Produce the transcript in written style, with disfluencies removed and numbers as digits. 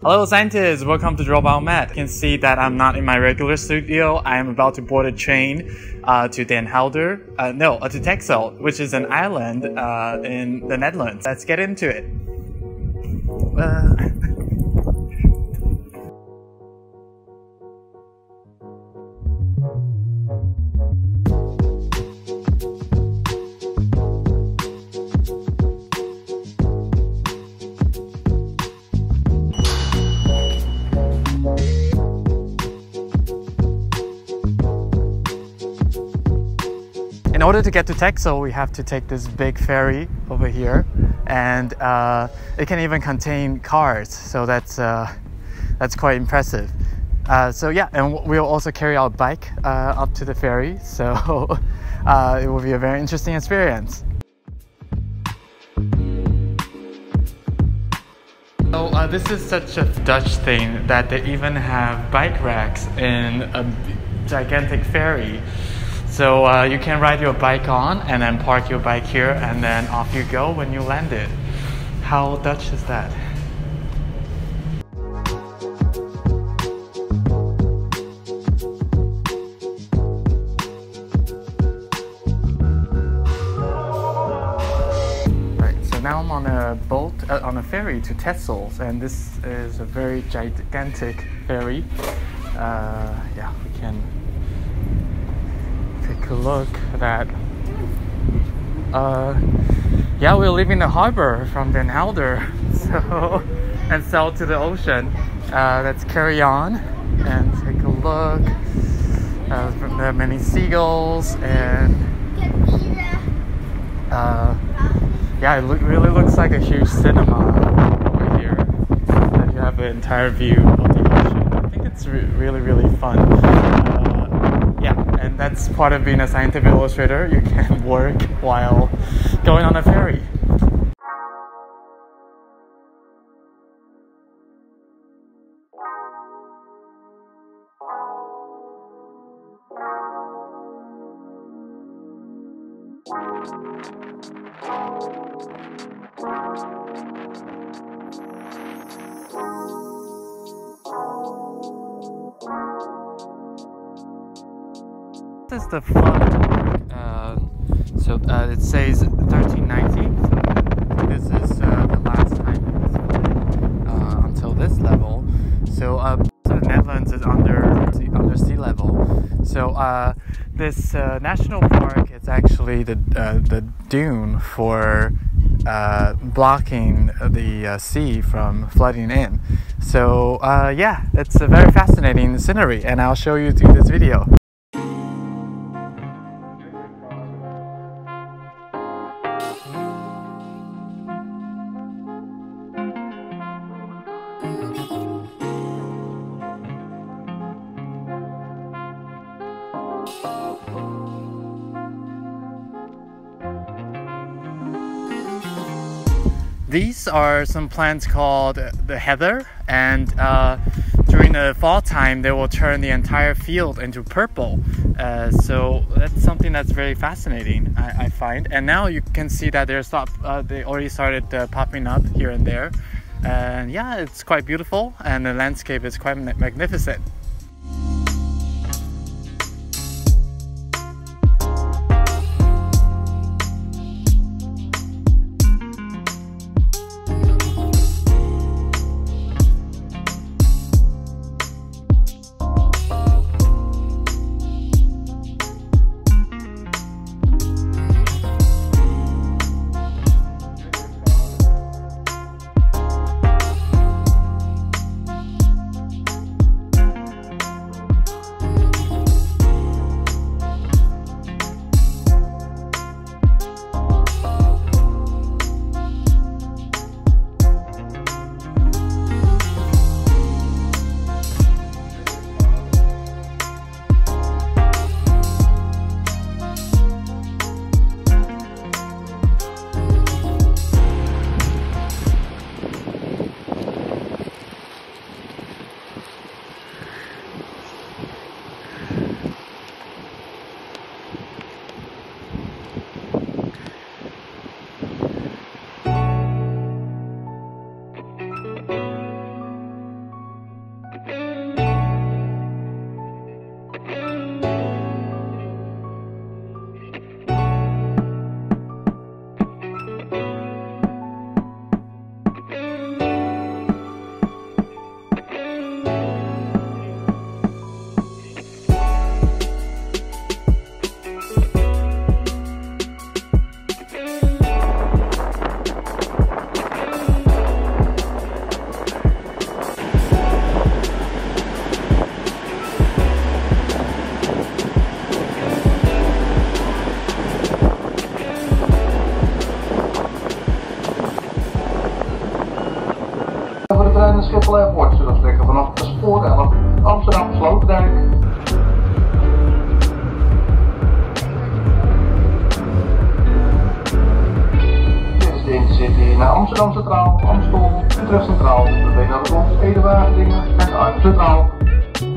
Hello scientists, welcome to DrawBioMed. You can see that I'm not in my regular studio. I am about to board a train to Den Helder, to Texel, which is an island in the Netherlands. Let's get into it. In order to get to Texel, we have to take this big ferry over here, and it can even contain cars, so that's quite impressive. So yeah, and we'll also carry our bike up to the ferry, so it will be a very interesting experience. So this is such a Dutch thing that they even have bike racks in a gigantic ferry. So you can ride your bike on and then park your bike here and then off you go when you land it. How Dutch is that? Right, so now I'm on a boat, on a ferry to Texel, and this is a very gigantic ferry. Yeah, we can take a look at that. Yeah, we're leaving the harbor from Den Helder, so and sail to the ocean. Let's carry on and take a look. There are many seagulls, and yeah, it really looks like a huge cinema over here. And you have an entire view of the ocean. I think it's really fun. And that's part of being a scientific illustrator. You can work while going on a ferry. This is the flood. It says 1390. So this is the last time it was flooded until this level. So, the Netherlands is under sea level. So this national park is actually the dune for blocking the sea from flooding in. So yeah, it's a very fascinating scenery, and I'll show you through this video. These are some plants called the heather, and during the fall time they will turn the entire field into purple. So that's something that's very fascinating, I find. And now you can see that they already started popping up here and there. And yeah, it's quite beautiful, and the landscape is quite magnificent. Texel wordt, zullen we zeggen, vanaf de sporen aan Amsterdam Sloterdijk. Dit is de intercity naar Amsterdam Centraal, Amstel, Utrecht Centraal, de naar de Rond, Ede Wageningen en Arnhem Centraal.